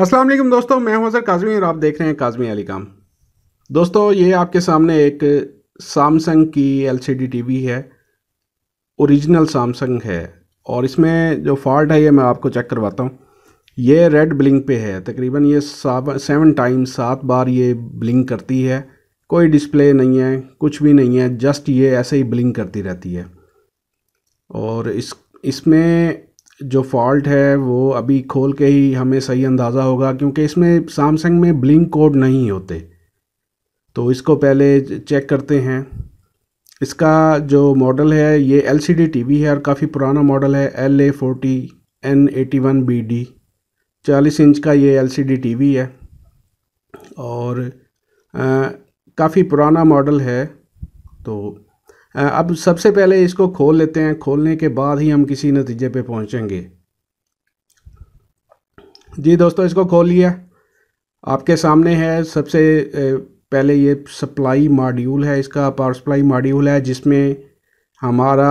अस्सलाम वालेकुम दोस्तों, मैं हूं सर काजमी और आप देख रहे हैं काजमी अलीकाम। दोस्तों, ये आपके सामने एक सैमसंग की एलसीडी टीवी है, ओरिजिनल सैमसंग है और इसमें जो फॉल्ट है ये मैं आपको चेक करवाता हूं। ये रेड ब्लिंक पे है, तकरीबन ये 7 बार ये ब्लिंक करती है। कोई डिस्प्ले नहीं है, कुछ भी नहीं है, जस्ट ये ऐसे ही ब्लिंक करती रहती है। और इसमें जो फॉल्ट है वो अभी खोल के ही हमें सही अंदाज़ा होगा, क्योंकि इसमें सैमसंग में ब्लिंक कोड नहीं होते। तो इसको पहले चेक करते हैं। इसका जो मॉडल है ये एलसीडी टीवी है और काफ़ी पुराना मॉडल है, LA40N81BD 40 इंच का ये एलसीडी टीवी है और काफ़ी पुराना मॉडल है। तो अब सबसे पहले इसको खोल लेते हैं, खोलने के बाद ही हम किसी नतीजे पे पहुंचेंगे। जी दोस्तों, इसको खोल लिया, आपके सामने है। सबसे पहले ये सप्लाई मॉड्यूल है, इसका पावर सप्लाई मॉड्यूल है जिसमें हमारा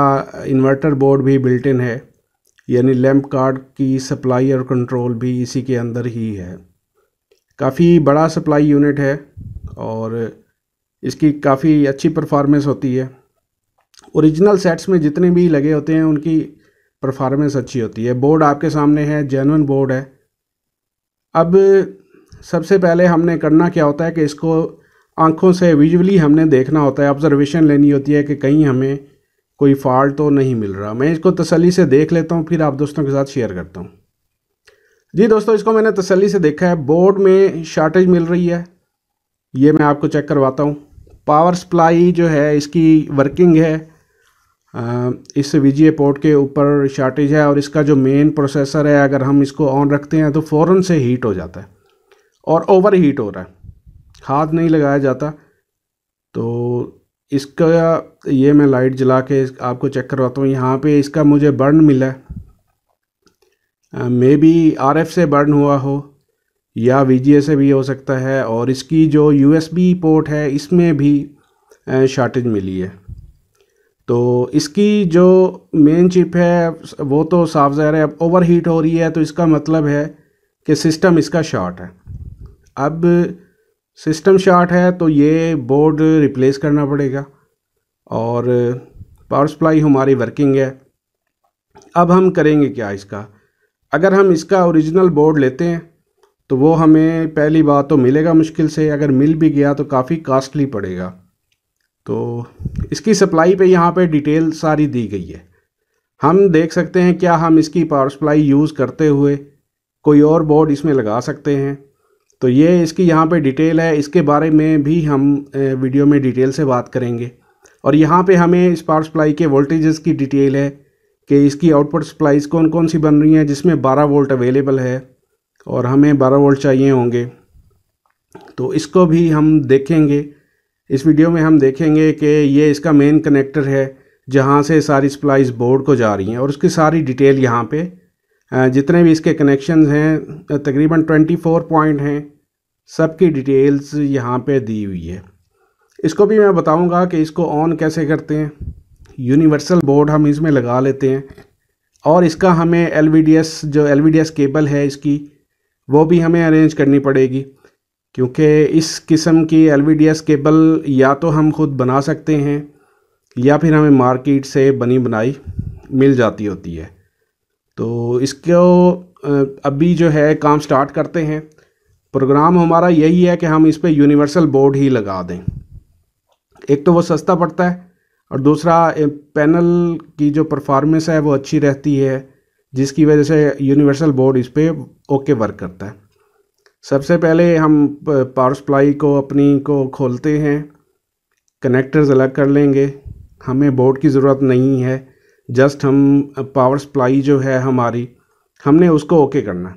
इन्वर्टर बोर्ड भी बिल्ट इन है, यानी लैंप कार्ड की सप्लाई और कंट्रोल भी इसी के अंदर ही है। काफ़ी बड़ा सप्लाई यूनिट है और इसकी काफ़ी अच्छी परफॉर्मेंस होती है। ओरिजिनल सेट्स में जितने भी लगे होते हैं उनकी परफॉर्मेंस अच्छी होती है। बोर्ड आपके सामने है, जेन्युइन बोर्ड है। अब सबसे पहले हमने करना क्या होता है कि इसको आंखों से विजुअली हमने देखना होता है, ऑब्जर्वेशन लेनी होती है कि कहीं हमें कोई फॉल्ट तो नहीं मिल रहा। मैं इसको तसल्ली से देख लेता हूँ, फिर आप दोस्तों के साथ शेयर करता हूँ। जी दोस्तों, इसको मैंने तसल्ली से देखा है। बोर्ड में शॉर्टेज मिल रही है, ये मैं आपको चेक करवाता हूँ। पावर सप्लाई जो है इसकी वर्किंग है, इस VGA पोर्ट के ऊपर शॉर्टेज है और इसका जो मेन प्रोसेसर है अगर हम इसको ऑन रखते हैं तो फ़ौरन से हीट हो जाता है और ओवर हीट हो रहा है, हाथ नहीं लगाया जाता। तो इसका ये मैं लाइट जला के आपको चेक करवाता हूँ। यहाँ पे इसका मुझे बर्न मिला है, मे बी RF से बर्न हुआ हो या VGA से भी हो सकता है। और इसकी जो USB पोर्ट है इसमें भी शॉर्टेज मिली है। तो इसकी जो मेन चिप है वो तो साफ ज़ाहिर है अब ओवर हीट हो रही है, तो इसका मतलब है कि सिस्टम इसका शॉर्ट है। अब सिस्टम शॉर्ट है तो ये बोर्ड रिप्लेस करना पड़ेगा और पावर सप्लाई हमारी वर्किंग है। अब हम करेंगे क्या, इसका अगर हम इसका ओरिजिनल बोर्ड लेते हैं तो वो हमें पहली बात तो मिलेगा मुश्किल से, अगर मिल भी गया तो काफ़ी कास्टली पड़ेगा। तो इसकी सप्लाई पे यहाँ पे डिटेल सारी दी गई है, हम देख सकते हैं क्या हम इसकी पावर सप्लाई यूज़ करते हुए कोई और बोर्ड इसमें लगा सकते हैं। तो ये इसकी यहाँ पे डिटेल है, इसके बारे में भी हम वीडियो में डिटेल से बात करेंगे। और यहाँ पर हमें इस पावर सप्लाई के वोल्टेजेस की डिटेल है कि इसकी आउटपुट सप्लाईज कौन कौन सी बन रही हैं, जिसमें 12 वोल्ट अवेलेबल है और हमें 12 वोल्ट चाहिए होंगे। तो इसको भी हम देखेंगे, इस वीडियो में हम देखेंगे कि ये इसका मेन कनेक्टर है जहाँ से सारी सप्लाईज बोर्ड को जा रही हैं और उसकी सारी डिटेल यहाँ पे जितने भी इसके कनेक्शंस हैं, तकरीबन 24 पॉइंट हैं, सबकी डिटेल्स यहाँ पे दी हुई है। इसको भी मैं बताऊँगा कि इसको ऑन कैसे करते हैं। यूनिवर्सल बोर्ड हम इसमें लगा लेते हैं और इसका हमें LVDS जो LVDS केबल है इसकी वो भी हमें अरेंज करनी पड़ेगी, क्योंकि इस किस्म की LVDS केबल या तो हम खुद बना सकते हैं या फिर हमें मार्केट से बनी बनाई मिल जाती होती है। तो इसको अभी जो है काम स्टार्ट करते हैं। प्रोग्राम हमारा यही है कि हम इस पे यूनिवर्सल बोर्ड ही लगा दें, एक तो वो सस्ता पड़ता है और दूसरा पैनल की जो परफॉर्मेंस है वो अच्छी रहती है, जिसकी वजह से यूनिवर्सल बोर्ड इस पर ओके वर्क करता है। सबसे पहले हम पावर सप्लाई को अपनी को खोलते हैं, कनेक्टर्स अलग कर लेंगे, हमें बोर्ड की ज़रूरत नहीं है। जस्ट हम पावर सप्लाई जो है हमारी, हमने उसको ओके करना।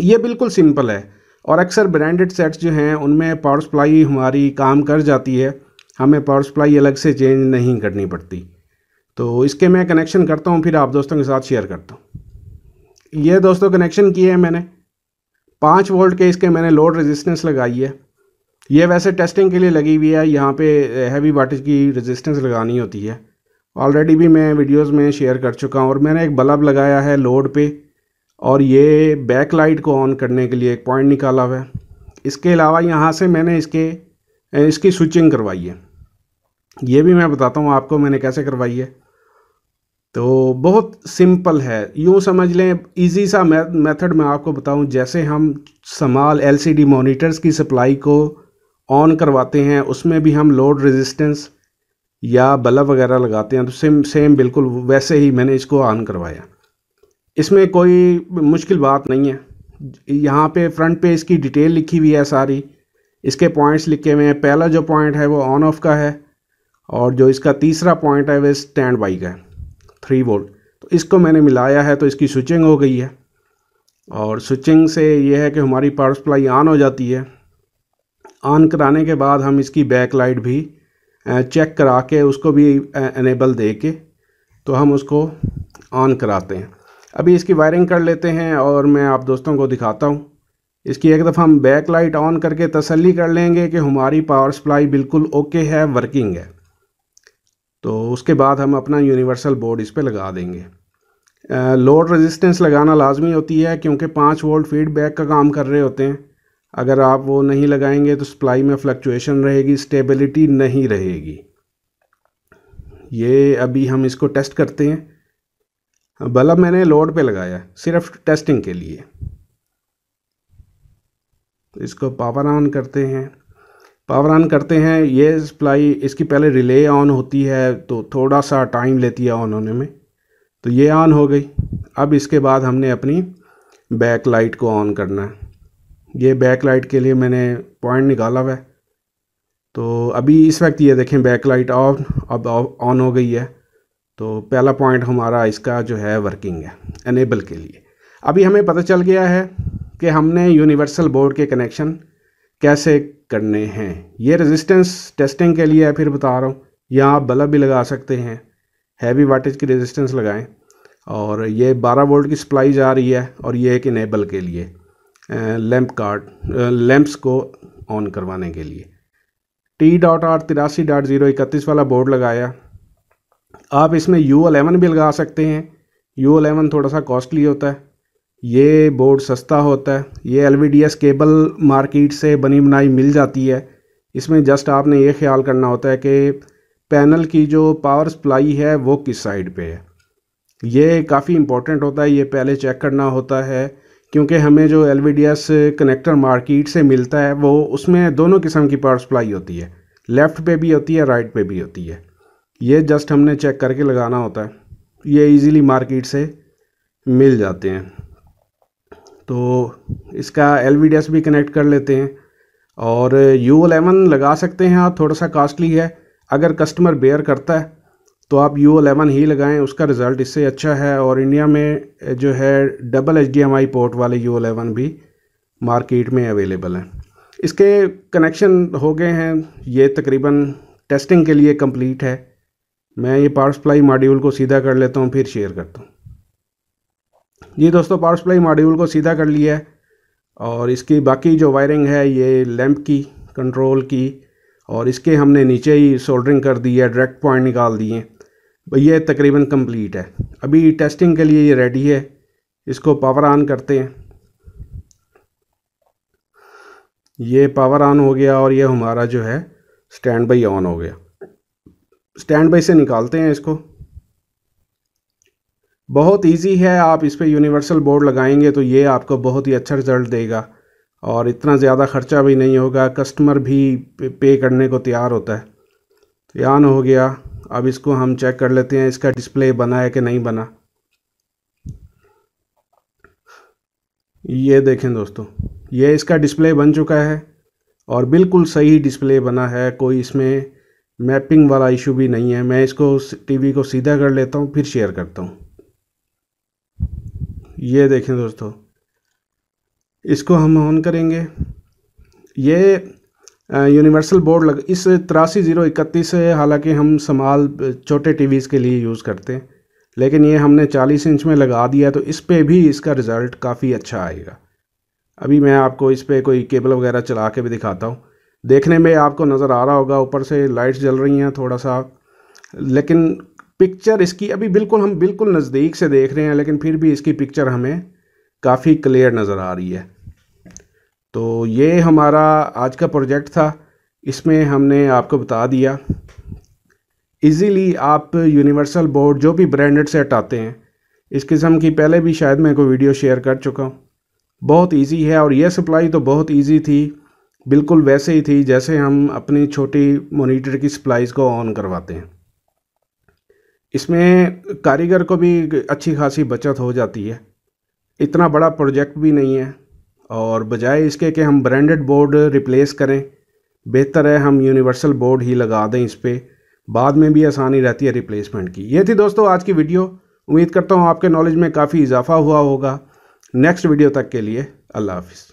ये बिल्कुल सिंपल है और अक्सर ब्रांडेड सेट्स जो हैं उनमें पावर सप्लाई हमारी काम कर जाती है, हमें पावर सप्लाई अलग से चेंज नहीं करनी पड़ती। तो इसके मैं कनेक्शन करता हूँ, फिर आप दोस्तों के साथ शेयर करता हूँ। ये दोस्तों कनेक्शन किए हैं मैंने, 5 वोल्ट के इसके मैंने लोड रेजिस्टेंस लगाई है। ये वैसे टेस्टिंग के लिए लगी हुई है, यहाँ पे हैवी वाटेज की रेजिस्टेंस लगानी होती है। ऑलरेडी भी मैं वीडियोस में शेयर कर चुका हूँ। और मैंने एक बल्ब लगाया है लोड पे और ये बैक लाइट को ऑन करने के लिए एक पॉइंट निकाला हुआ है। इसके अलावा यहाँ से मैंने इसकी स्विचिंग करवाई है, ये भी मैं बताता हूँ आपको मैंने कैसे करवाई है। तो बहुत सिंपल है, यूँ समझ लें इजी सा मेथड मैं आपको बताऊं, जैसे हम स्मॉल एलसीडी मॉनिटर्स की सप्लाई को ऑन करवाते हैं उसमें भी हम लोड रेजिस्टेंस या बल्ब वगैरह लगाते हैं, तो सेम बिल्कुल वैसे ही मैंने इसको ऑन करवाया। इसमें कोई मुश्किल बात नहीं है। यहाँ पे फ्रंट पे इसकी डिटेल लिखी हुई है सारी, इसके पॉइंट्स लिखे हुए हैं। पहला जो पॉइंट है वो ऑन ऑफ का है और जो इसका तीसरा पॉइंट है वह स्टैंड बाई का है 3 वोल्ट। तो इसको मैंने मिलाया है तो इसकी स्विचिंग हो गई है, और स्विचिंग से यह है कि हमारी पावर सप्लाई ऑन हो जाती है। ऑन कराने के बाद हम इसकी बैक लाइट भी चेक करा के उसको भी इनेबल दे के तो हम उसको ऑन कराते हैं। अभी इसकी वायरिंग कर लेते हैं और मैं आप दोस्तों को दिखाता हूँ। इसकी एक दफ़ा हम बैक लाइट ऑन करके तसल्ली कर लेंगे कि हमारी पावर सप्लाई बिल्कुल ओके है, वर्किंग है, तो उसके बाद हम अपना यूनिवर्सल बोर्ड इस पे लगा देंगे। लोड रेजिस्टेंस लगाना लाजमी होती है क्योंकि 5 वोल्ट फीडबैक का काम कर रहे होते हैं। अगर आप वो नहीं लगाएंगे तो सप्लाई में फ्लक्चुएशन रहेगी, स्टेबिलिटी नहीं रहेगी। ये अभी हम इसको टेस्ट करते हैं। बल्ब मैंने लोड पे लगाया सिर्फ टेस्टिंग के लिए। इसको पावर ऑन करते हैं, पावर ऑन करते हैं। ये सप्लाई इसकी पहले रिले ऑन होती है तो थोड़ा सा टाइम लेती है ऑन होने में, तो ये ऑन हो गई। अब इसके बाद हमने अपनी बैक लाइट को ऑन करना है। ये बैक लाइट के लिए मैंने पॉइंट निकाला हुआ है, तो अभी इस वक्त ये देखें बैक लाइट ऑन अब ऑन हो गई है। तो पहला पॉइंट हमारा इसका जो है वर्किंग है इनेबल के लिए। अभी हमें पता चल गया है कि हमने यूनिवर्सल बोर्ड के कनेक्शन कैसे करने हैं। ये रेजिस्टेंस टेस्टिंग के लिए है, फिर बता रहा हूँ। यहाँ आप बल्ब भी लगा सकते हैं, हैवी वाटेज की रेजिस्टेंस लगाएं, और ये 12 वोल्ट की सप्लाई जा रही है, और ये एक इनेबल के लिए लैंप्स को ऑन करवाने के लिए। T.R 83.0 31 वाला बोर्ड लगाया। आप इसमें U11 भी लगा सकते हैं, U11 थोड़ा सा कॉस्टली होता है, ये बोर्ड सस्ता होता है। ये LVDS केबल मार्केट से बनी बनाई मिल जाती है। इसमें जस्ट आपने ये ख्याल करना होता है कि पैनल की जो पावर सप्लाई है वो किस साइड पे है, ये काफ़ी इम्पोर्टेंट होता है। ये पहले चेक करना होता है क्योंकि हमें जो LVDS कनेक्टर मार्केट से मिलता है वो उसमें दोनों किस्म की पावर सप्लाई होती है, लेफ़्ट पे भी होती है, राइट पे भी होती है। ये जस्ट हमने चेक करके लगाना होता है, ये ईज़िली मार्केट से मिल जाते हैं। तो इसका LVDS भी कनेक्ट कर लेते हैं, और U11 लगा सकते हैं आप, थोड़ा सा कास्टली है। अगर कस्टमर बेयर करता है तो आप U11 ही लगाएं, उसका रिज़ल्ट इससे अच्छा है। और इंडिया में जो है DHDMI पोर्ट वाले U11 भी मार्केट में अवेलेबल हैं। इसके कनेक्शन हो गए हैं, ये तकरीबन टेस्टिंग के लिए कंप्लीट है। मैं ये पावर सप्लाई मॉड्यूल को सीधा कर लेता हूँ, फिर शेयर करता हूँ। ये दोस्तों पावर सप्लाई मॉड्यूल को सीधा कर लिया है, और इसकी बाकी जो वायरिंग है ये लैंप की, कंट्रोल की, और इसके हमने नीचे ही सोल्डरिंग कर दी है, डायरेक्ट पॉइंट निकाल दिए हैं। ये तकरीबन कंप्लीट है, अभी टेस्टिंग के लिए ये रेडी है। इसको पावर ऑन करते हैं, ये पावर ऑन हो गया, और ये हमारा जो है स्टैंड बाई ऑन हो गया। स्टैंड बाई से निकालते हैं इसको, बहुत इजी है। आप इस पर यूनिवर्सल बोर्ड लगाएंगे तो ये आपको बहुत ही अच्छा रिज़ल्ट देगा, और इतना ज़्यादा ख़र्चा भी नहीं होगा, कस्टमर भी पे करने को तैयार होता है। तो ऑन हो गया, अब इसको हम चेक कर लेते हैं इसका डिस्प्ले बना है कि नहीं बना। ये देखें दोस्तों, ये इसका डिस्प्ले बन चुका है, और बिल्कुल सही डिस्प्ले बना है, कोई इसमें मैपिंग वाला इशू भी नहीं है। मैं इसको टीवी को सीधा कर लेता हूँ, फिर शेयर करता हूँ। ये देखें दोस्तों, इसको हम ऑन करेंगे। ये यूनिवर्सल बोर्ड इस 83.0 31 है, हालांकि हम स्मॉल छोटे टीवीज़ के लिए यूज़ करते हैं, लेकिन ये हमने 40 इंच में लगा दिया तो इस पे भी इसका रिज़ल्ट काफ़ी अच्छा आएगा। अभी मैं आपको इस पे कोई केबल वगैरह चला के भी दिखाता हूँ। देखने में आपको नज़र आ रहा होगा, ऊपर से लाइट्स जल रही हैं थोड़ा सा, लेकिन पिक्चर इसकी अभी बिल्कुल हम नज़दीक से देख रहे हैं, लेकिन फिर भी इसकी पिक्चर हमें काफ़ी क्लियर नज़र आ रही है। तो ये हमारा आज का प्रोजेक्ट था, इसमें हमने आपको बता दिया इजीली आप यूनिवर्सल बोर्ड जो भी ब्रांडेड सेट आते हैं, इस किस्म की पहले भी शायद मैं कोई वीडियो शेयर कर चुका हूँ, बहुत इजी है। और यह सप्लाई तो बहुत इजी थी, बिल्कुल वैसे ही थी जैसे हम अपनी छोटी मोनीटर की सप्लाईज़ को ऑन करवाते हैं। इसमें कारीगर को भी अच्छी खासी बचत हो जाती है, इतना बड़ा प्रोजेक्ट भी नहीं है। और बजाय इसके कि हम ब्रांडेड बोर्ड रिप्लेस करें, बेहतर है हम यूनिवर्सल बोर्ड ही लगा दें, इस पर बाद में भी आसानी रहती है रिप्लेसमेंट की। ये थी दोस्तों आज की वीडियो, उम्मीद करता हूँ आपके नॉलेज में काफ़ी इजाफा हुआ होगा। नेक्स्ट वीडियो तक के लिए अल्लाह हाफिज़।